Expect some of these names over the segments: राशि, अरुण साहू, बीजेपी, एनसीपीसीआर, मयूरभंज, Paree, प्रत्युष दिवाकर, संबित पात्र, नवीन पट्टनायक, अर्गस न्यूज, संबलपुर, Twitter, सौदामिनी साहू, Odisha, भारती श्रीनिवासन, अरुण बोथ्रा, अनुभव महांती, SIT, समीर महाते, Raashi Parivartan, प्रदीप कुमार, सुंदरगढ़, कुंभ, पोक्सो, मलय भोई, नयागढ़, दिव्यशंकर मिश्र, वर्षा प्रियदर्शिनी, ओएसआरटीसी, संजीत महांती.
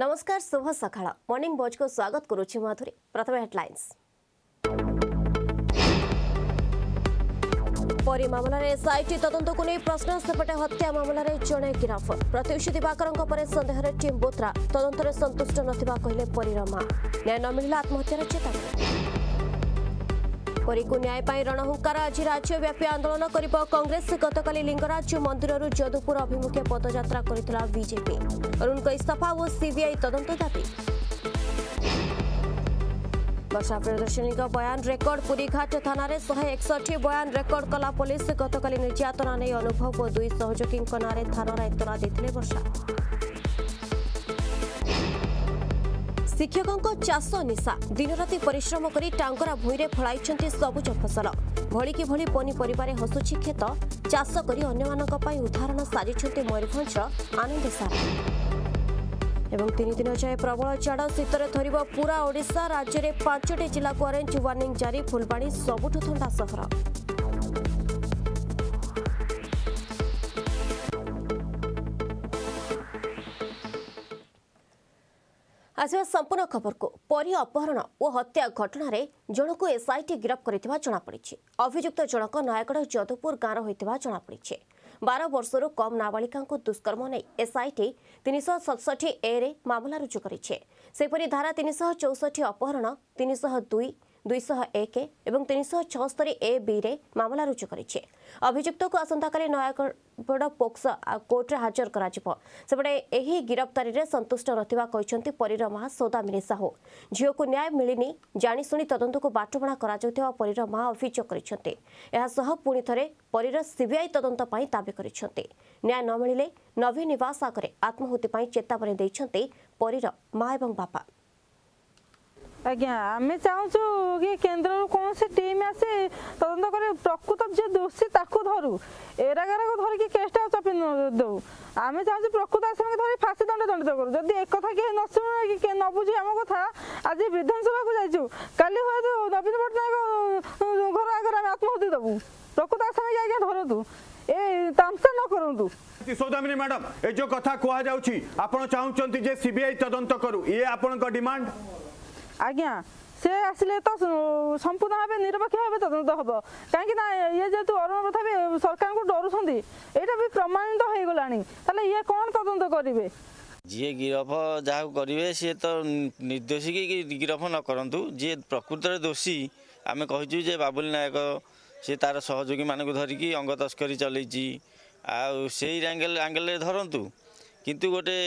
नमस्कार शुभ सकाळ morning boughs को स्वागत करुछि माधुरी। प्रथम हेडलाइंस परी मामलार एसआईटी तदंत को नहीं प्रश्न सेपटे हत्या मामलार जड़े गिरफ प्रत्युषी दिवाकर सन्देह टीम बोत्रा तदंतर संतुष्ट नथिबा कहले परीर मां न्याय न मिलला आत्महत्यार चेतावनी। परी को न्याय पाई रणहुंकार आज राज्यव्यापी आंदोलन करिब कांग्रेस। गतकाली लिंगराज मंदिररु जदुपुर अभिमुखे पदयात्रा करितला बीजेपी। अरुण को इस्तीफा और सीबीआई तदंत दाबी। वर्षा प्रियदर्शिनी बयान रेकर्ड पुरीघाट थाना 161 बयान रेकर्ड कला पुलिस। गतकाली निर्यातना नहीं अनुभव और दुई सहयोगी नारे थाना इतला देते वर्षा। शिक्षकों चाष निशा दिनराति परिश्रम कर टांगरा भूईरे फल सबुज फसल भलिकी भली पनीपरिबारे हसुची खेत चाष कर अन्य उदाहरण साजिंट मयूरभंज आनंद सारा। एवं 3 दिन जाए प्रबल झाड़ शीतर थर पूरा ओडिशा राज्य में 5टी जिला को ऑरेंज वार्निंग जारी। फुलबाणी सबुठु ठंडा सहर। आसवा संपूर्ण खबर को परी अपहरण और हत्या घटना रे जणको एसआईटी गिरफ्त करितबा जणा पड़िछि। अभियुक्त जणक नयगढ़ जदुपुर गाँव होइतबा जणा पड़िछि। 12 वर्ष कम नाबालिका दुष्कर्म नहीं एसआईटी 367 ए मामला रुजु करेपरि धारा 364 अपहरण 302, 201 और 376 ए रे मामला रुजु करे। अभियुक्त को आसंताकाली नयागढ़ पोक्सो कोर्टे हाजर करपटे। यही गिरफ्तारी में संतुष्ट रहा कहते परीर मां सौदामिनी साहू। झील को न्याय मिलनी जाशुणी तदंत को बाटबणा करीर मां अभियोग पुणी थे परीर सीबीआई तदंत दाबी कर न्याय न मिले नवीन निवास आगे आत्माहुति चेतावनी देते परीर मां और बापा। आज्ञा आम चाहूँ कि केन्द्र कौन सी टीम आसी तदंत कर प्रकृत जी दोषी ताकू धरू एरागार को धरिकी केसटा चपी दू। आम चाहूँ प्रकृत आसामी धरी फाँसी दंड दंडित करूँ। जदि एक कथा किए न शुणी कि न बुझी आम कथा आज विधानसभा को जाइचु काली हूँ नवीन पट्टनायक घर आगे आम आत्माहुति दबू। प्रकृत आसामी की आज्ञा धरतु ए तामसा न करूँ। सौदामिनी मैडम ये जो कथा कह जाऊँगी सीबीआई तदंत करू ये आपण डिमांड। आज्ञा से आसिले तो संपूर्ण भाव निरपेक्ष भाव तदंत हम कहीं ये जेहतु अरुण प्रथा भी सरकार को डरुंट यहाँ भी प्रमाणित हो गला ये कौन तदंत करेंगे। जी गिरफ जहाँ करेंगे सी तो निर्दोषी की गिरफ न करूँ। जी प्रकृत दोषी आम कही बाबुल नायक सी तार सहयोगी मानक धरिकी अंग तस्करी चलती आंगेल आंगेल धरतु किंतु गोटे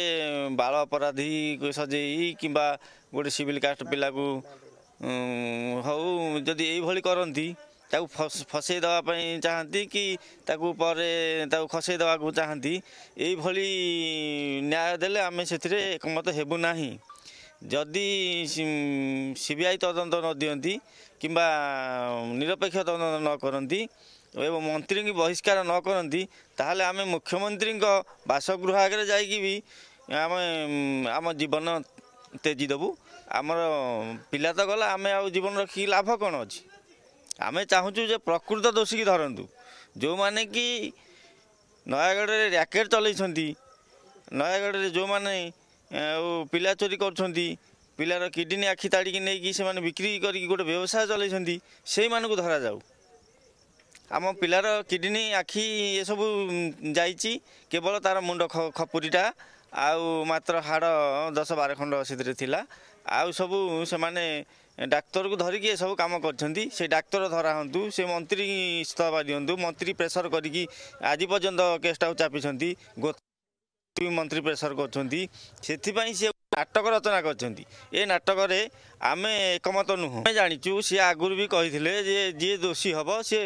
बाल अपराधी सजे कि गोटे सिविल कास्ट पिला को हाउ जदि ये करती फसई देवाई चाहती कि खसई देवा चाहती ये न्याय देले आम से एकमत हेबुना। जदि सीबीआई तदंत न दिंती कि निरपेक्ष तदंत न करती एवं मंत्री की बहिष्कार न करती ताहले आम मुख्यमंत्री बासगृह आगे जाकि आम आम जीवन तेजी देवु। आमर पिला तो गला आम जीवन रखी लाभ कौन अच्छी। आम चाहूँ जे प्रकृत दोषी की धरतु जो माने कि नयागढ़ रैकेट चलती नयागढ़ जो माने पिला चोरी कर पिलार किडनी आखि ताड़ी नहीं कि बिक्री करके गोटे व्यवसाय चलती से मानू धरा जाऊ। आम पिलार किडनी आखि ये सब जाइए केवल तार मुंड खपुरीटा आउ मात्र हाड़ 10-12 खंड से आउ सब से माने डाक्तर को धरिकी ये सब काम कर डाक्तर धरा हूँ से मंत्री इस्तीफा दिंतु। मंत्री प्रेसर करी आज पर्यंत केसटा चापी गोत्री मंत्री प्रेसर कर नाटक रचना कर नाटक आम एकमत नुह जाचु। सी आगुरी भी कही जी दोषी हम सी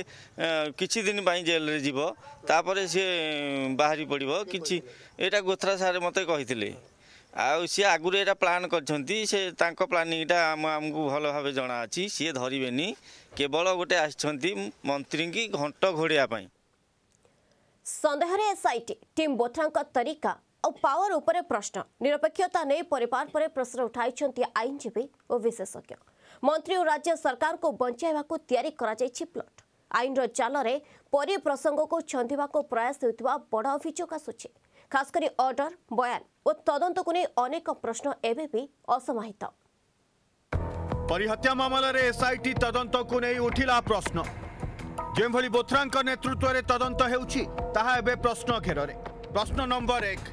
किसी दिन जेल रे जीव तापर सी बाहरी पड़ो कि गोथरा सारे मत कही सी आगुरी एटा प्लान कर प्लानिंगटा आमको भल भाव जना अच्छी सी धरवे केवल गोटे आछंती मंत्री की घंट घोड़ाप सन्देह एसआईटी टीम बोथरा तरीका और पावर उपरे प्रश्न निरपेक्षता नहीं परिवार पर प्रश्न उठाई आईनजीवी और विशेषज्ञ मंत्री और राज्य सरकार को बंचाइवा तैयारी प्लट आईन चाल रे परी प्रसंग को छंदवा प्रयास होता बड़ अभियोग आसूची। खास करी ऑर्डर बयान और तदंत को नहीं अनेक प्रश्न एवं असमाहित। परिहत्या मामलें एसआईटी तदंत को नहीं उठिला प्रश्न। जो बोथ्रा नेतृत्व में तदंत हो प्रश्न घेर। प्रश्न नंबर 1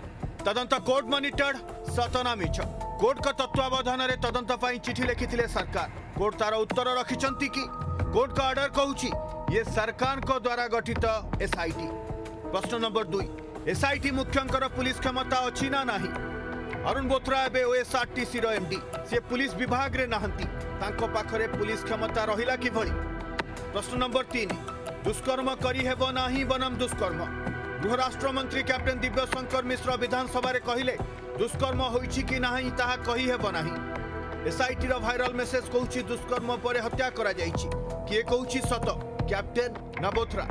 तदंत कोर्ट मॉनिटर्ड सतना मिछ। कोर्ट का तत्वावधान में तदंत चिठी लिखिथिले सरकार। कोर्ट तार उत्तर रखिछंती कि कोर्ट का ऑर्डर कहूची ये सरकार को द्वारा गठित एसआईटी। प्रश्न नंबर 2 एसआईटी मुख्यंकर पुलिस क्षमता अच्छी ना नहीं। अरुण बोथ्रा एबे ओएसआरटीसी रो एमडी से पुलिस विभाग रे नहंती, तांको पाखरे पुलिस क्षमता रहिला कि भली। प्रश्न नंबर 3 दुष्कर्म करी हेबो नाही बनम दुष्कर्म। गृह राष्ट्र मंत्री कैप्टन दिव्यशंकर मिश्र विधानसभा रे कहिले दुष्कर्म होइछि कि नाही ताहा कहि हेबो नाही। एसआईटी रो वायरल मेसेज कहूछि दुष्कर्म पर हत्या करा जाइछि, किए कहूछि सत कैप्टन नबोथ्रा।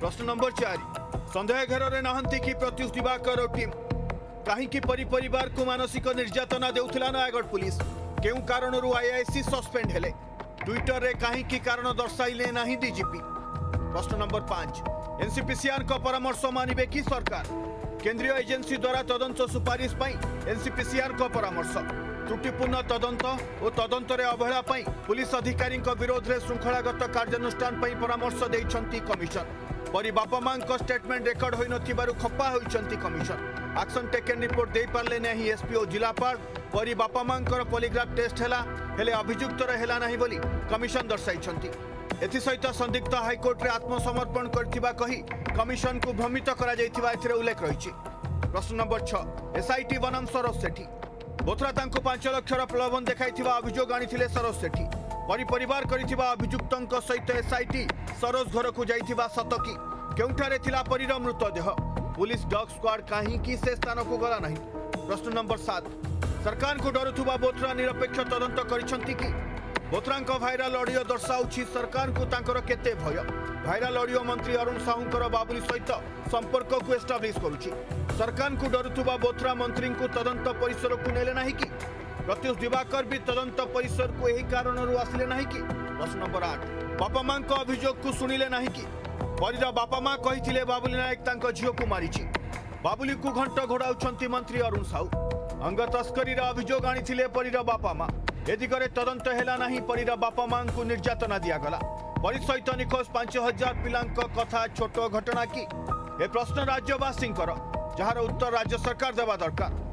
प्रश्न नंबर 4 संदेह घेर रे नहंती कि प्रत्युष दिवाकर टीम। कहीं कि परिवार को मानसिक निर्यातना देउथिला नयागढ़ पुलिस। केउ कारण रु आईआईसी सस्पेंड हेले। ट्विटर रे कहीं कि कारण दर्शाइले नाही डीजीपी। प्रश्न नंबर 5 एनसीपीसीआर को परामर्श मानिबे कि सरकार। केंद्रीय एजेंसी द्वारा तदंत सुपारिश एनसीपीसीआर को परामर्श। त्रुटिपूर्ण तदंत और तदंत रे अवहेला पुलिस अधिकारी विरोध में श्रृंखलागत कार्यानुष्ठान परामर्श देइछंती कमिशन। परी बापा मां को स्टेटमेंट रेकर्ड होई नथिबारु खप्पा होइछंती कमिशन। एक्शन टेकन रिपोर्ट दे पारले नहीं एसपी और जिलापाल। परी बापा मां को पॉलीग्राफ टेस्ट हेला हेले अभियुक्तर हेला नहीं बोली कमिशन दर्शाइछंती। एथि सहित संदिग्ध हाईकोर्ट रे आत्मसमर्पण करथिबा कहि कमिशन को भ्रमित करा जाइथिबा एथिरे उल्लेख रहिछि। प्रश्न नंबर 6 एसआईटी बनम सरोज सेठी। बोथ्रा तांको 5 लाखर प्रलोभन देखाइथिबा अभियोग आनिथिले सरोज सेठी। परिवार करिथिबा अभियुक्तंक सहित एसआईटी सरोज घर को जाइथिबा सतकी। केउठारे थिला परिर मृतदेह। पुलिस डॉग स्क्वाड काहि कि से स्थान को गला नहीं। प्रश्न नंबर 7 सरकार को डरुथुबा बोथ्रा निरपेक्ष तदंत करिसंती कि। बोथ्रांक भाइराल ऑडियो दर्शाउछि सरकार को तांकर केते भय। भाइराल ऑडियो मंत्री अरुण साहूंकर बाबुली सहित संपर्क को एस्टाब्लिश करुछि। सरकार को डरुथुबा बोथ्रा मंत्री को तदंत परिसर को नेले नाही कि। प्रत्युष दिवाकर भी तदंत परिसर को यही कारण आसिले नाही कि। प्रश्न नंबर 8 बापा मां को अभियोग को सुनिले नाही कि। परिरा बापा मां कहिथिले बाबुली नायक तांको झियो को मारिछि। बाबुली को घंटा घोड़ाउछंती मंत्री अरुण साहू। अंग तस्करी अभियोग आनिथिले परिरा बापा मां। ए दिगरे तदंत हेला नाही। परिरा बापा मां को निर्यातना दियागला। परि सहित निखोज 5000 पिलांक कथा छोट घटना कि। ए प्रश्न राज्यवासींकर जार उत्तर राज्य सरकार देवा दरकार।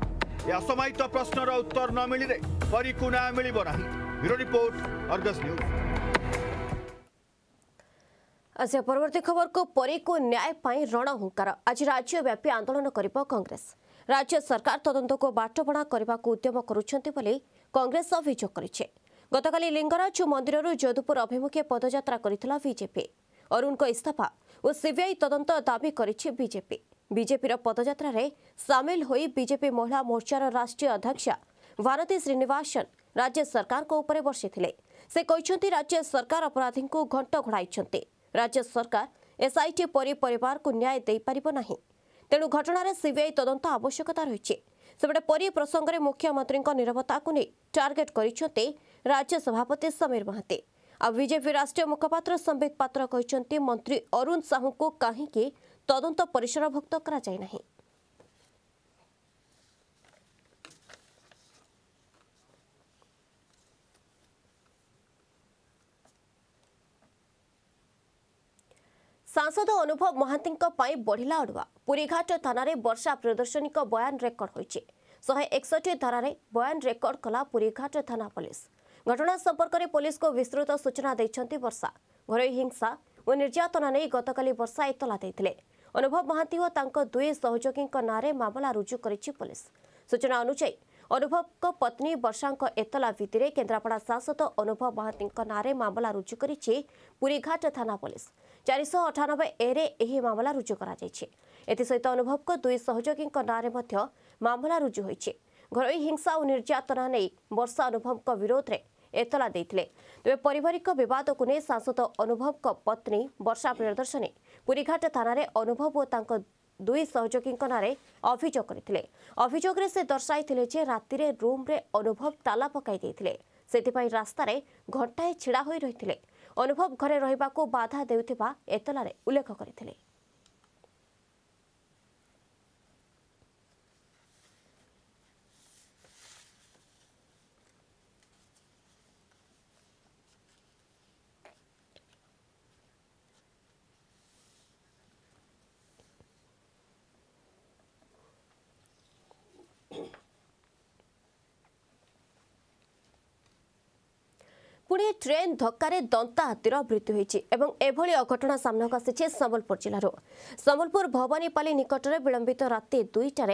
ए असमायित प्रश्नर उत्तर न मिलिले परि को न्याय मिलिबो नाही। Bureau report अर्गस न्यूज। अच्छा परवर्ती खबर को परी को न्याय पाई रणहुंकार। आज राज्यव्यापी आंदोलन करिबो कांग्रेस। राज्य सरकार तदंत को बाटबणा करबाक उद्यम करुछंती बोली कांग्रेस अभियोग करिछे। गतकाली लिंगराज मंदिररु जोधपुर अभिमुखे पदयात्रा करितला बीजेपी। अरुण को इस्तीफा और सीबीआई तदंत दाबी करिछे बीजेपी। बीजेपीर पदयात्रा रे शामिल होई बीजेपी महिला मोर्चार राष्ट्रीय अध्यक्ष भारती श्रीनिवासन राज्य सरकार को ऊपर बर्षिथिले। से कहिसंती राज्य सरकार अपराधी को घंट घोड़ाइछंती। राज्य सरकार एसआईटी परी परिवार को न्याय दे पारिबो नाही। तेणु घटनार सीबीआई तदंत आवश्यकता रही। सेपटे परी प्रसंग में मुख्यमंत्री नीरवता को नहीं टार्गेट करते राज्य सभापति समीर महाते। आ बीजेपी राष्ट्रीय मुखपात्र संबित पात्र कहते मंत्री अरुण साहू को कहीं तदंत परिसरभुक्त करा जाय नाही। सांसद अनुभव महांती बढ़िला अड़ुआ। पुरीघाट थाना रे वर्षा प्रदर्शनी का बयान रेकर्ड होइछे। 161 धारा रे बयान रेकर्ड कला पुरीघाट थाना पुलिस। घटना संपर्क रे पुलिस को विस्तृत सूचना दैछंती वर्षा। घरोई हिंसा और निर्यातना नहीं गतकाली वर्षा इतला दैथिले। अनुभव महांती और तांको दुई सहयोगी नारे मामला रुजु करिछि पुलिस। सूचना अनुसार अनुभव को पत्नी वर्षा एतला भित्तिरे केन्द्रापड़ा सांसद अनुभव महांती नारे मामला रुजु करिछि पुरीघाट थाना पुलिस। 498 एरे एही मामला रुजु करा जाइछि। एथि सहित अनुभव को दुई सहयोगी नारे मध्य मामला रुजु होइछि। घरोई हिंसा और निर्यातना नहीं वर्षा अनुभव को विरोध में एतला दैथिले। तबे पारिवारिक विवाद को नहीं सांसद अनुभव को पत्नी वर्षा प्रदर्शनी पुरीघाट थाना रे अनुभव और तांको दुई सहयोगी नारे अभियोग करथिले। अभियोग रे से दर्शाइथिले जे राति रे रूम रे अनुभव ताला पकाई दैथिले। सेथिपाई रास्ता रे घंटाए छिड़ा होई रहिथिले। अनुभव घरे रहिबा को बाधा देउथिबा एतला रे उल्लेख करथिले। गुड़े ट्रेन धक्का दंता हाथीर मृत्यु होती अघटना सामना को संबलपुर जिलार संबलपुर भवानीपाली निकट में विलंबित राति 2टार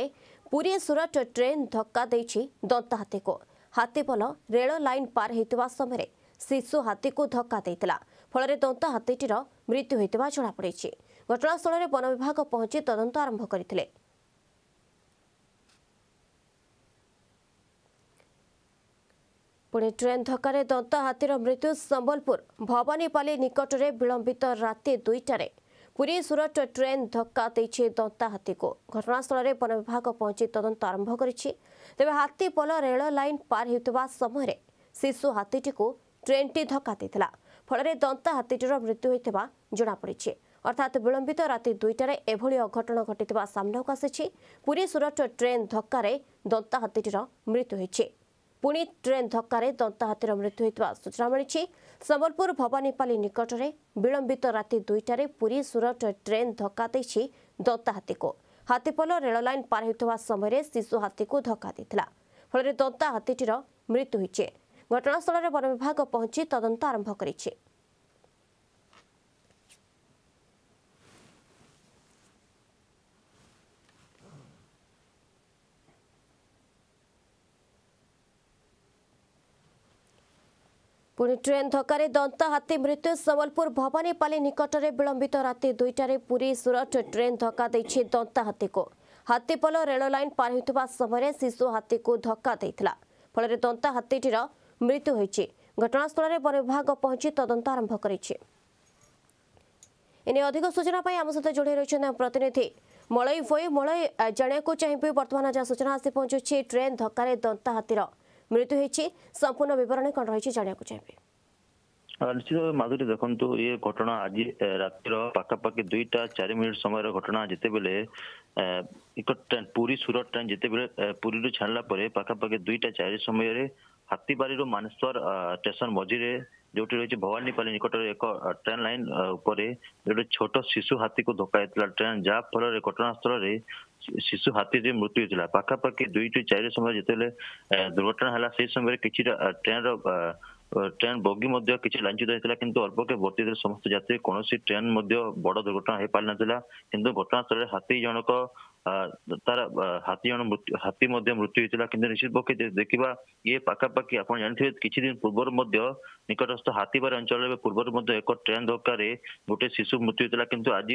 पुरी सूरत ट्रेन धक्का दंता हाथी को हाथीपल रेल लाइन पार होता समय शिशु हाथी को धक्का देता फल दंता हाथीटीर मृत्यु होता जमापड़। घटनास्थल में वन विभाग पहुंच तदंत आरंभ करते। पुणे ट्रेन धक्का दंता हाथीर मृत्यु संबलपुर भवानीपाली निकट में विलंबित राति 2टार पुरी सूरत ट्रेन धक्का दंता हाथी को घटनास्थल में वन विभाग पहुंच तदंत आरंभ करे। हाथीपल रेल लाइन पार होता समय शिशु हाथीटी को ट्रेन टी धक्का देता फल दंता हाथीटीर मृत्यु होता जमापड़। अर्थात विलंबित राति 2टार एभली अघटन घटी सामना को आसी पुरी सूरत ट्रेन धक्का दंता हाथीटीर मृत्यु होती पुणी ट्रेन धक्का दंता हाथीर मृत्यु होता सूचना मिली। संबलपुर भवानीपाली निकट में विलंबित राति 2टार पुरी सूरत ट्रेन धक्का दंता हाथी को हाथीपल रेल लाइन पार होता समय शिशु हाथी को धक्का देता फल दंता हाथीटीर मृत्यु होती। घटनास्थल में वन विभाग पहुंच तदंत आरंभ कर। पुणे ट्रेन धक्का दंता हाथी मृत्यु संबलपुर भवानीपाली निकट में विलंबित राति 2टार पुरी सूरत ट्रेन धक्का दंता हाथी को हाथीपल रेल लाइन पार होता समय शिशु हाथी को धक्का देता फल दंता हाथीटीर मृत्यु होती। घटनास्थल में वन विभाग पहुंच तदंत आरंभ कर। अधिक सूचना आम सहित जोड़ी रही प्रतिनिधि मलय भोई। मलय जानवाक चाहिए बर्तमान जहाँ सूचना आसी पहुंचुच्छी ट्रेन धक्का दंता हाथीर मृत्यु होती संपूर्ण विवरण कौन रही जानवाक चाहिए? निश्चित भाव माधुरी देखु ये घटना आज रात पखापाखि 2टा 4 मिनिट समय घटना जिते बेले एक ट्रेन पुरी सूरत ट्रेन जिते बेले पुरी छाड़ापर पखापाखि 2टा 4 समय हाथीबारी मानेश्वर स्टेशन मझीरे जो रही भवानीपाली निकट में एक ट्रेन लाइन उपर छोट शिशु हाथी को धक्का देता ट्रेन जहाँ फल घटनास्थल में शिशु हाथी मृत्यु होता पखापाखि 2 टा 4 समय जिते दुर्घटना है से समय किसी ट्रेन बगी किसी लांछित होता कि अल्पके वर्ती समस्त यात्री कौन ट्रेन बड़ दुर्घटना हो पारि नाला किंतु घटनास्थल में हाथी जनक तार हाथी जन हाथी मृत्यु होता कि निश्चित पक्षे देखा ये पखापाखि आप जानते हैं किसी दिन पूर्व निकटस्थ हाथीबारी अंचल पूर्व एक ट्रेन धक्का गोटे शिशु मृत्यु होता कि आज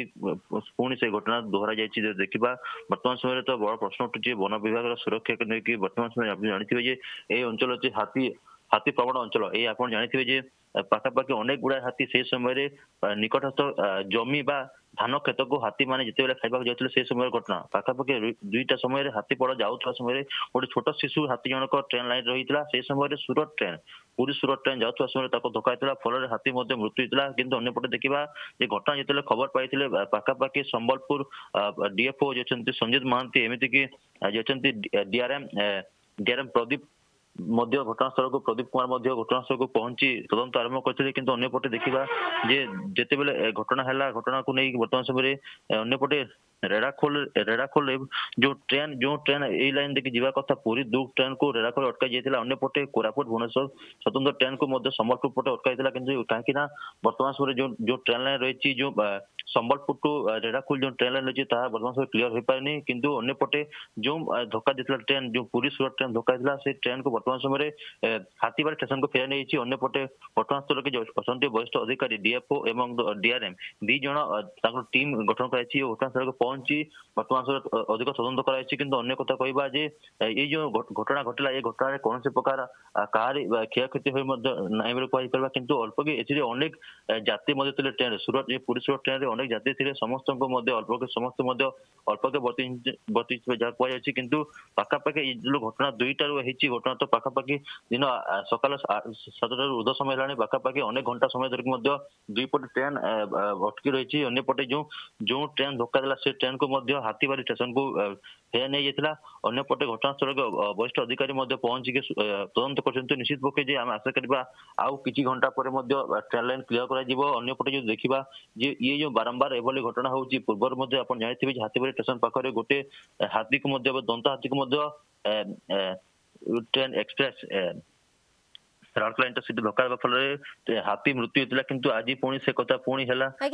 पुणी से घटना दोहरा जाए देखा बर्तमान समय तो बड़ प्रश्न उठू वन विभाग सुरक्षा को लेकिन बर्तमान समय आप जानते हैं ये अंचल अच्छे हाथी प्रवण अंचल ये आप जानते हैं पखापाखि अनेक गुड़ा हाथी से समय निकटस्थ जमी बा धान क्षेत्र को हाथी माने जिते बेला खाइबा जाउथले से समय घटना पखापाखि 2टा समय हाथी पड़ जाउथला समय गोटे छोट शिशु हाथी जनक ट्रेन लाइन रहीतला से समय सूरत ट्रेन पुरी सूरत ट्रेन जाउथला समय ताको धक्का देला फल हाथी मध्ये मृत्यु होता किंतु अन्य पटे देखिबा जे घटना जिते खबर पाइथिले पखापाखि संबलपुर डीएफओ जे छथि संजीत महांती एमिति कि जे छथि डीआरएम प्रदीप घटनास्थल को प्रदीप कुमार घटनास्थल को पहुंची तदंत आरंभ करते किंतु अन्यपटे देखा जे जिते बेले घटना है घटना को लेकिन बर्तमान समय अन्यपटे रेड़ाखोल जो ट्रेन ए लाइन देखिए जीवा कथा पूरी दुर्ग ट्रेन को रेड़ाखोल अटकाई जाता अन्यपटे कोरापुट भुवनेश्वर स्वतंत्र ट्रेन को संबलपुर पटे अटकाई किंतु कहीं बर्तमान समय जो ट्रेन लाइन रही जो संबलपुर टू रेड़ाखोल जो ट्रेन लाइन रही बर्तमान समय क्लियर हो पारे किंतु अन्यपटे जो धक्का देता ट्रेन जो पूरी सूरत ट्रेन धक्का देता से ट्रेन को बर्तमान समय हाथीबारी स्टेशन को फेर नहीं अन्यपटे घटनास्थल के अंत वरिष्ठ अधिकारी डीएफओ एवं डीआरएम दी जन टीम गठन कर घटनास्थल को पहुंची बर्तमान समय अधिक तदंत कराई किंतु अन्य कथा कहवा जे ये जो घटना घटला ये घटना कौन से प्रकार कह क्षयक्षति नाई कह किंतु अल्पके एथि अनेक जाति ट्रेन सूरत पुरी सूरत ट्रेन अनेक जाति थे समस्त समस्त अल्पके बर्ती जहाँ कहु किंतु पखापाखि घटना 2टार घटना तो पखापाखि दिन सकाल 7टार उर्ध समय है पखापाखि अनेक घंटा समय धरिक दुईपटे ट्रेन अटकी रही अन्यपटे जो ट्रेन धक्का देला से ट्रेन को हाथीबारी स्टेशन को फेर नहीं जाता अंपटे घटनास्थल के वरिष्ठ अधिकारी पहुंचिक तदंत करते निश्चित पक्षे आम आशा करवा आउ कि घंटा पर ट्रेन लाइन क्लीयर करपटे जो देखा ये जो बारंबार एभली घटना हो पूर्व जानते हैं हाथीबारी स्टेशन पाखे गोटे हाथी को दंता हाथी को ट्रेन एक्सप्रेस ରାଉରକେଲା ଇଣ୍ଟରସିଟି ଧକ୍କା ହେବା ଫଳରେ ହାତୀ ମୃତ୍ୟୁ ହୋଇଥିଲା କିନ୍ତୁ ଆଜି ପୁଣି ସେ କଥା ପୁଣି ହେଲା। ଆଉ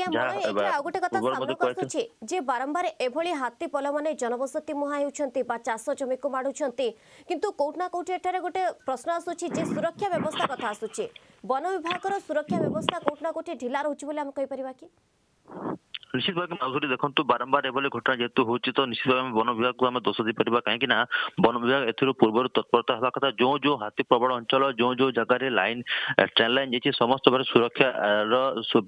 ଗୋଟେ କଥା ସାମ୍ନାକୁ ଆସୁଛି ଯେ ବାରମ୍ବାର ଏଭଳି ହାତୀ ପଲମାନେ ଜନବସତି ମୁହାଁ ହେଉଛନ୍ତି ବା ଚାଷ ଜମିକୁ ମାଡୁଛନ୍ତି କିନ୍ତୁ କୋଉଠି ନା କୋଉଠି ଏଠାରେ ଗୋଟେ ପ୍ରଶ୍ନ ଆସୁଛି ଯେ ସୁରକ୍ଷା ବ୍ୟବସ୍ଥା କଥା ଆସୁଛି। ବନ ବିଭାଗର ସୁରକ୍ଷା ବ୍ୟବସ୍ଥା କୋଉଠି ନା କୋଉଠି ଢିଲା ରହୁଛି ବୋଲି ଆମେ କହିପାରିବା କି? निश्चित भाव माधुरी देखो बारंबार एभली घटना जेहेतु हो तो निश्चित भाव वन विभाग को आम दोष दीपर कहीं वन विभाग एथर पूर्व तत्परता हवा कथा जो जो हाथी प्रबल अंचल जो जो जगह लाइन ट्रेन लाइन जाइए समस्त भाव सुरक्षा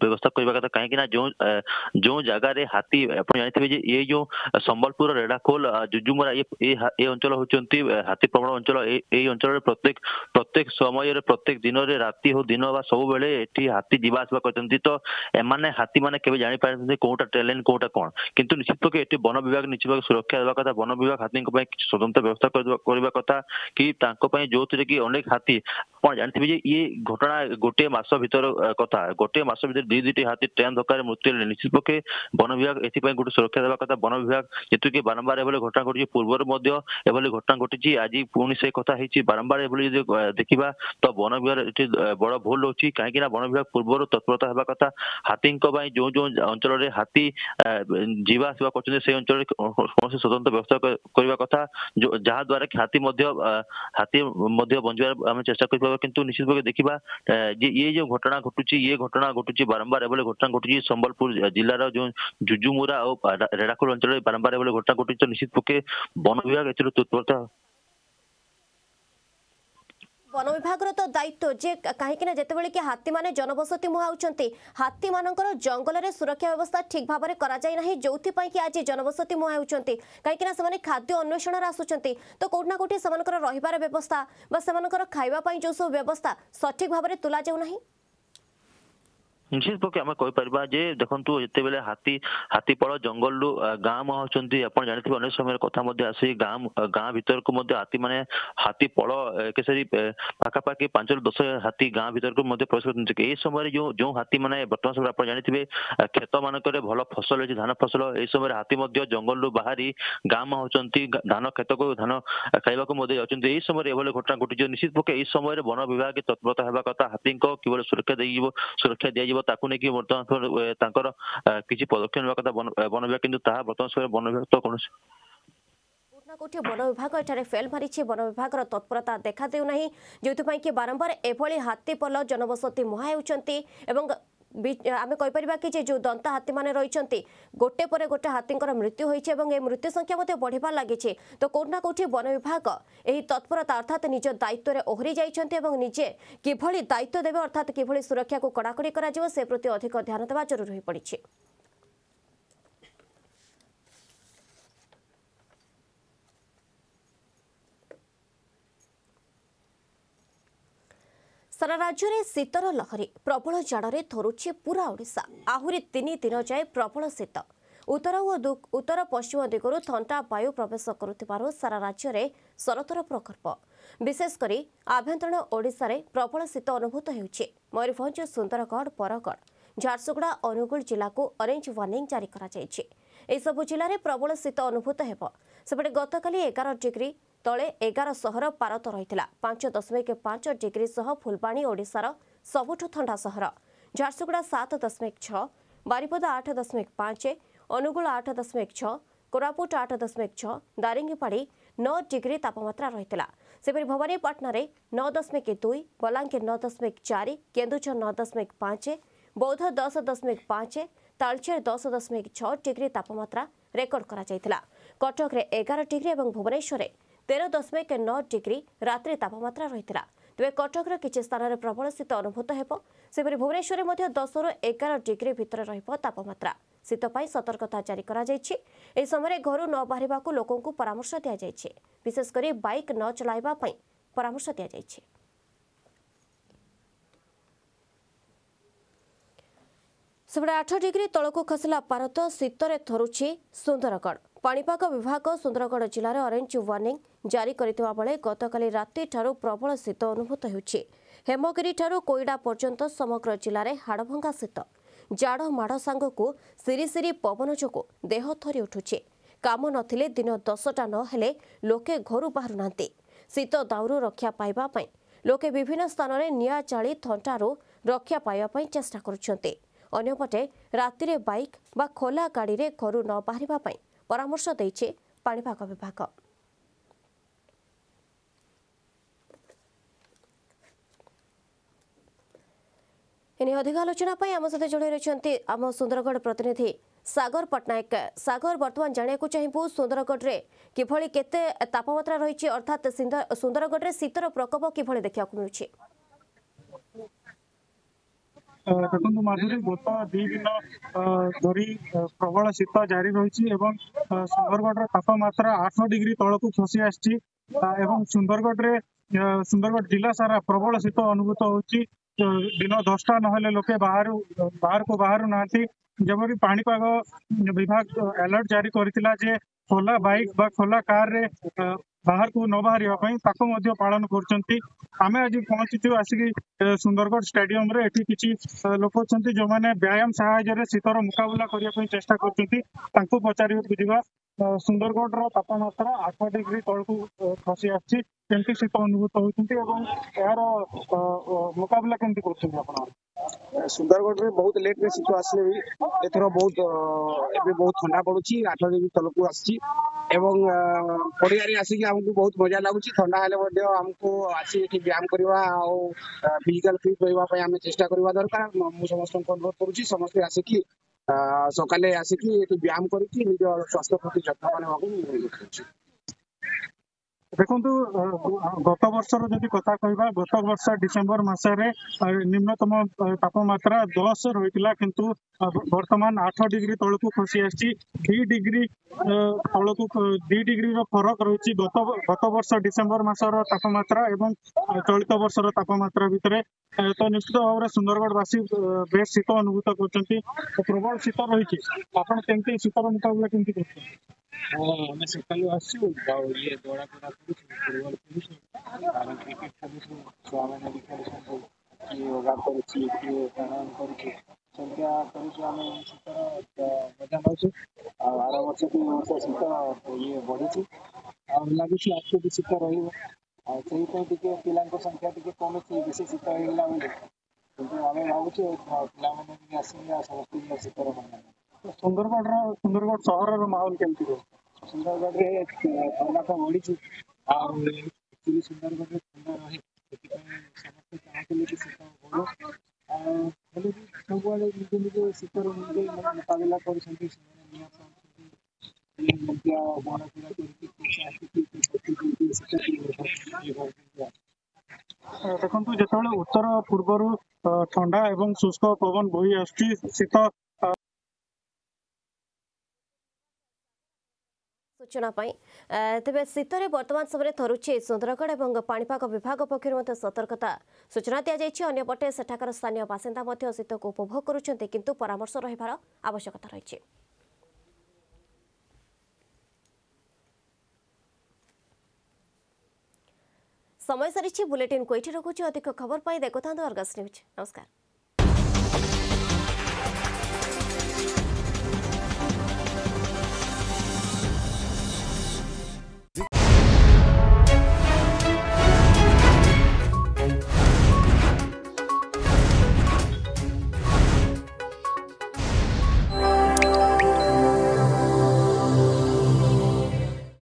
व्यवस्था करवा कथा कहीं जो जगह हाथी आप जानते ये जो संबलपुर रेढ़ाखोल जुजुमरा ये अंचल होती हाथी प्रबल अंचल अंचल प्रत्येक समय प्रत्येक दिन राति हो दिन वा सब बेले ये हाथी जावास करते तो एने हाथी मैंने के जापारे कौन ट्रेन कोटा कौन किंतु निश्चित पके एते वन विभाग निश्चित पके सुरक्षा देवा कथा वन विभाग हाथी को स्वतंत्र व्यवस्था करबा कथा कि तांको पय जोतिर कि अनेक हाथी आप जानथिबे जे ये घटना गोटे मास भीतर कथा गोटे मास भीतर दुई दुईटी हाथी ट्रेन धक्का मृत्यु निश्चित पके वन विभाग एति पय गोटे सुरक्षा देवा कथा वन विभाग जेतु कि बारंबार एभले घटना घटी पूर्वर मध्य एभले घटना घटी आज पुणी से कथा हेछि बारंबार एभले देखिबा तो वन विभाग एति बड़ भूल होछि काहे कि ना वन विभाग पूर्वर तत्परता हेबा कथा हाथी को पय जो जो अंचल रे हाथी जीवा आसवा करछन से अंचल कौन स्वतंत्र व्यवस्था करबा कथा जहा द्वारा हाथी मध्य बंजवार हम चेष्टा कर पाबो किंतु निश्चित भाव देखिबा जे ये जो घटना घटुची बारंबार एबले घटना घटुची संबलपुर जिल्लार जो जुजुमुरा और रेड़ाखोल अंचल बारंबार एबले घटना घटुची तो निश्चित पके वन विभाग एतिर तत्परता वन विभाग तो दायित्व जे कहीं जितेबले कि हाथी माने जनबसती मुहाउछंती हाथी मानकर जंगल में सुरक्षा व्यवस्था ठीक भाव में कराई जो कि आज जनबसती मुहाउछंती कहीं खाद्य अन्वेषण आसुंट तो कौटना कौटी से रहीबार व्यवस्था खाइबापी जो सब व्यवस्था सठिक भाव में तुला जाऊ नाही। निश्चित पक्षे आम कहीपे देखो जितेबाला हाथी हाथीपल जंगल रु गाँ मुहांती आप जानते अनेक समय कथा आसी गाँ गाँ भर को हाथी मैंने हाथीपल एक सारी पखापाखि 5 ରୁ 10 हाथी गाँ भर को प्रवेश करते यह समय जो जो हाथी मैंने बर्तमान समय आप जानते क्षेत मानक भल फसल अच्छी धान फसल यह समय हाथी जंगल रु बाहरी गाँ मुहांती धान क्षेत्र को धान खाइबा जाती यही समय एभली घटना घटी निश्चित पक्षे यह समय वन विभाग तत्परता होगा कथा हाथी को केवल सुरक्षा दी कि तांकर किसी पदक्षेप ना कथा वन विभाग किंतु ताहा बर्तमान समय वन विभाग तो कौन कोठी वन विभाग एठारे फेल मारिछि वन विभागर तत्परता देखा देउ नाही जेतुपाई कि बारंबार एभली हाथीपल जनबसती मुहाउछंती एवं आमे कहि परिबा कि जे जो दंता हाथी माने रहिछंती गोटे परे गोटे हाथींकर मृत्यु होइछि एवं ए मृत्यु संख्या मते बढ़िबा लागिछि तो कोठना कोठी वन विभाग एही तत्परता अर्थात निज दायित्व रे ओहरि जाइछंती एवं निजे किभली दायित्व देबे अर्थात किभली सुरक्षा को कड़ाकड़ी करा जिवो से प्रति अधिक ध्यान देबा जरूरी होई पड़िछि। सारा राज्य में शीतर लहरी प्रबल जाड़े थरुचे पूरा ओडिशा आहुरी 3 दिन जाए प्रबल शीत उत्तर और उत्तर पश्चिम दिगुरु ठंडा वायु प्रवेश करुथिबारो सारा राज्य में सरतर प्रकोप विशेषकर आभ्यंतरण ओडिशा रे प्रबल शीत अनुभूत होउचे। मयूरभंज सुंदरगढ़ बरगढ़ झारसुगुड़ा अनुगुल जिला को ऑरेंज वार्निंग जारी करा जायछि। एहि सब जिले में प्रबल शीत अनुभूत हेबो। सेपटे गतकाली 11 डिग्री तले 11 सहर पारत रही 5.5 डिग्री सह फुलबाणी ओडिशार सबुठु ठंडा सहर झारसुगुड़ा 7.6 बारिपदा 8.5 अनुगुल 8.6 कोरापुट 8.6 दारिंगीपाड़ी 9 डिग्री तापमात्रा रही सेपरी भवानीपाटन 9.2 बलांगीर 9.4 केन्दुझर 9.5 बौद्ध 10.5 तालचेर 10.6 डिग्री तापमात्रा रेकर्ड करा कटक 11 डिग्री और भुवनेश्वर 13.9 डिग्री रात्रि तापमात्रा रही तेज कटक किसी स्थान में प्रबल शीत अनुभूत होपरी भुवनेश्वर में 10 ରୁ 11 डिग्री भितर तापमात्रा शीतपाई सतर्कता जारी समय घर न बाहर को लोकों को परामर्श दिया जायछि विशेषकर बाइक न चलाइबा पई परामर्श दिया जायछि। सेपटे 8 डिग्री तलक खसला पारत शीतर थरुछि सुंदरगढ़ पाणीपाग विभाग सुंदरगढ़ जिले में ऑरेंज वार्निंग जारी करथिबा बेले गतकाली राति ठारू प्रबल शीत अनुभूत होउछि। हेमगिरी ठारू कोइडा पर्यंत समग्र जिले में हाड़भंगा शीत जाड़ माड़ सांगको सिरी सिरी पवन जोगु देह थरी उठुछि। काम नथिले दिन 10टा नहेले लोके घरू बाहरु नांती शीत दाउरू रक्षा पाइबा पई लोके विभिन्न स्थान में निया चाली थंटारू रक्षा पाइबा चेष्टा करुछन्ते। अन्यपटे रातिरे बाइक बा खोला गाड़ी रे घर न बाहरिबा पई परामर्श दैछे पाणीपाग विभाग। एने अधिक आलोचना आम सहित जोड़े रही आम सुंदरगढ़ प्रतिनिधि सागर पट्टनायक। सागर बर्तमान जानाकू चाहिए सुंदरगढ़ रे किभली केते तापमात्रा रही अर्थात सुंदरगढ़ रे शीतर प्रकोप किभली देखा मिलूँ। देखो माधुरी गत दुई दिन धरी प्रबल शीत जारी रही एवं सुंदरगढ़ तापमात्रा 8 डिग्री तल को खसी आसी एवं सुंदरगढ़ जिला सारा प्रबल शीत अनुभूत होची। दिन 10टा ना लोके बाहर को बाहर नाती जबरी पानीपाग विभाग अलर्ट जारी करितला जे खोला बाइक बा खोला कार रे बाहर को न बाहर ताको पालन करछंती। आमे आज पहुंची आसिक सुंदरगढ़ स्टेडियम रे एठी किछि लोक छंती जो माने व्यायाम सहायरे शीतर मुकाबला करिया पई चेष्टा करछंती तांको पचारियो बुझिबा। सुंदरगढ़ रो तापमात्रा 8 डिग्री तल को खसी आछि केमती शीत अनुभूत होउछंती एवं यार मुकाबला केमती करछंती आपण। सुंदरगढ़ रे बहुत लेट रे शीत आसले भी एथरो बहुत ठंडा पड़ुछि 8 डिग्री तल को आछि एवं पड़ियारी आसिक हमको बहुत मजा लगुच। ठंडा हेल्ले आमको आसी व्यायाम करवा फिजिकल फिट रहा आम चेष्टा करवा दरकार। मुझे समस्त अनुरोध करुच्ची समस्त आसिक सकाले आसिक व्यायाम करके निज स्वास्थ्य प्रति जत्न नाकु। देखु गत वर्ष रि कथा कह गत वर्ष डिसेम्बर मसरे निम्नतम तापमात्रा 10 रही किंतु वर्तमान 8 डिग्री तल को खसी आसी 2 डिग्री तल को 2 डिग्री फरक रही गत वर्ष डिसेम्बर मसर तापमात्रा एवं चलित वर्ष तापमात्रा भितर। तो निश्चित भाव में सुंदरगढ़वासी बेस शीत अनुभूत कर प्रबल शीत रही आपड़ी शीतर मुकाबला केमती कर हमें सकालू आए दौड़ा दौड़ा फुटबॉल क्रिकेट खेल छुआ मैंने भी खेल किए योगा कराणायाम करजा पाचु आर वर्ष को वर्ष शीत ये बढ़ी लगुच आपको भी शीत रही पे संख्या टी कमी बेस शीत होगा बोले कि आम भावुचे पे आसिक समस्त शीत बना। सुंदरगढ़ सहर माहौल केमती सुंदरगढ़ रे ठंडा तो बढ़ी एक्चुअली सुंदरगढ़ रे ठंडा रही समस्त चाहते कि शीत बोलो सब आड़े निजे निजे शीतर निजे मुकाबला कर। देखो जिते उत्तर पूर्वर ठंडा एवं शुष्क पवन बोही आसुची शीत सूचना तेज शीतने बर्तमान समय थरुचे सुंदरगढ़ और पाणीपाग विभाग पक्षर सतर्कता सूचना दी जाएगी। अंपटे सेठाकार स्थानीय बासिंदा शीत को उपभोग करुँचे किंतु परामर्श रहिबार आवश्यकता रही। समय सारी बुलेटिन कोईठी रखुची। अधिक खबर पाई देखुता अर्गस न्यूज। नमस्कार।